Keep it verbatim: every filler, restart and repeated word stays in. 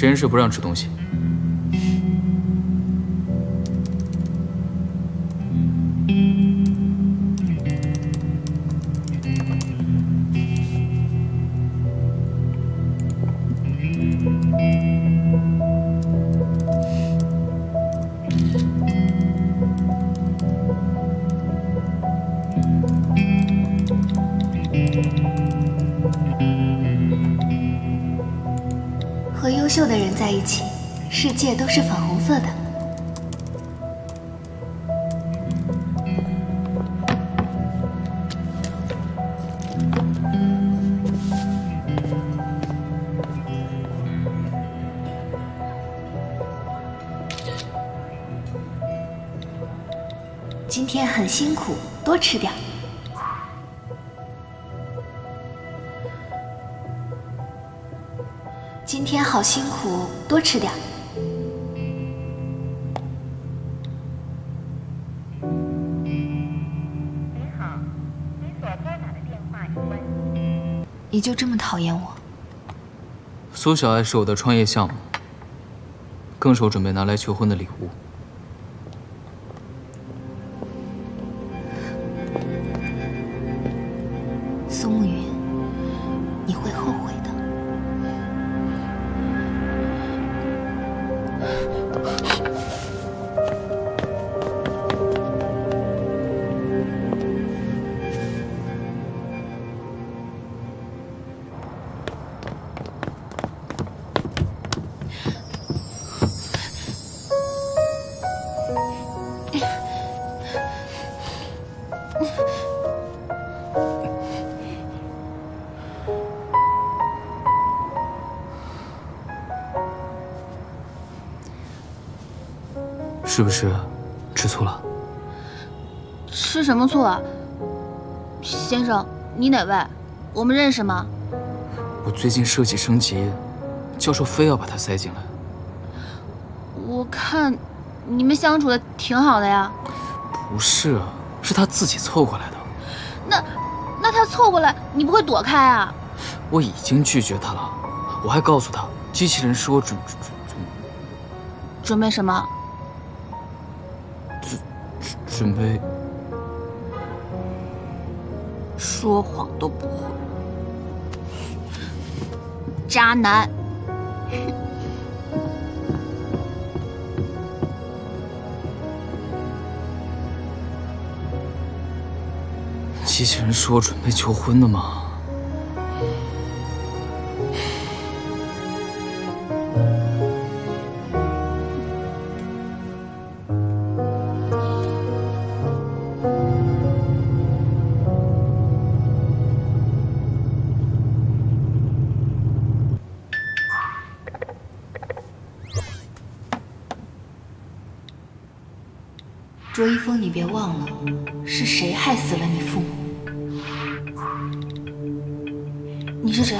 实验室不让吃东西。和优秀的人在一起，世界都是粉红色的。 今天很辛苦，多吃点。今天好辛苦，多吃点。您好，您所拨打的电话已关机。你就这么讨厌我？苏小爱是我的创业项目，更是我准备拿来求婚的礼物。 苏沐云，你会后悔的。是不是吃醋了？吃什么醋啊，先生，你哪位？我们认识吗？我最近设计升级，教授非要把它塞进来。我看你们相处的挺好的呀。不是啊，是他自己凑过来的。那那他凑过来，你不会躲开啊？我已经拒绝他了，我还告诉他，机器人是我准准准准备什么？ 准备说谎都不会，渣男。机器人是我准备求婚的吗？ 卓一峰，你别忘了，是谁害死了你父母？你是谁？